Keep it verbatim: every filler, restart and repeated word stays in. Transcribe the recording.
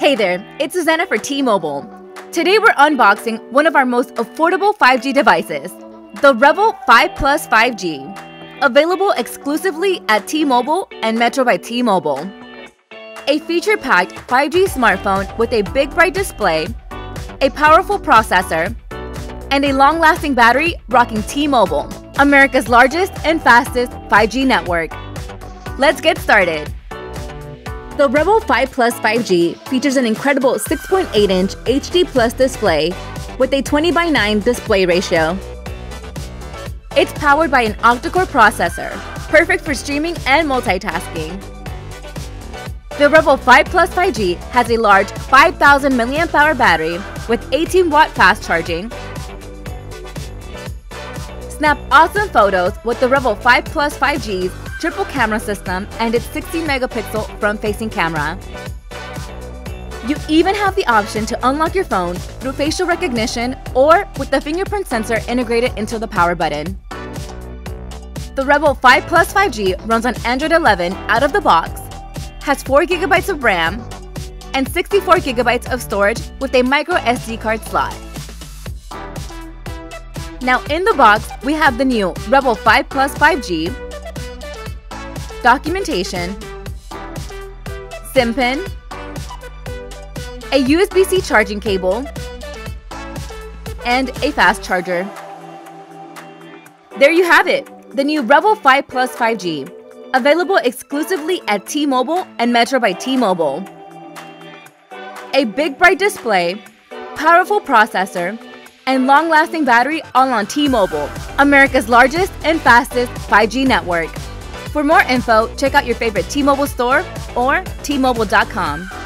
Hey there, it's Susanna for T-Mobile. Today we're unboxing one of our most affordable five G devices, the R E V V L V plus five G, available exclusively at T-Mobile and Metro by T-Mobile. A feature-packed five G smartphone with a big bright display, a powerful processor, and a long-lasting battery rocking T-Mobile, America's largest and fastest five G network. Let's get started. The R E V V L V plus five G features an incredible six point eight inch H D plus display with a twenty by nine display ratio. It's powered by an octa-core processor, perfect for streaming and multitasking. The R E V V L V plus five G has a large five thousand milliamp hour battery with eighteen watt fast charging. Snap awesome photos with the R E V V L V plus five G's triple camera system and its sixteen megapixel front-facing camera. You even have the option to unlock your phone through facial recognition or with the fingerprint sensor integrated into the power button. The R E V V L V plus five G runs on Android eleven out of the box, has four gigabytes of RAM, and sixty-four gigabytes of storage with a micro S D card slot. Now in the box, we have the new R E V V L V plus five G, documentation, SIM pin, a U S B C charging cable, and a fast charger. There you have it, the new R E V V L V plus five G, available exclusively at T-Mobile and Metro by T-Mobile. A big bright display, powerful processor, and long-lasting battery all on T-Mobile, America's largest and fastest five G network. For more info, check out your favorite T-Mobile store or T Mobile dot com.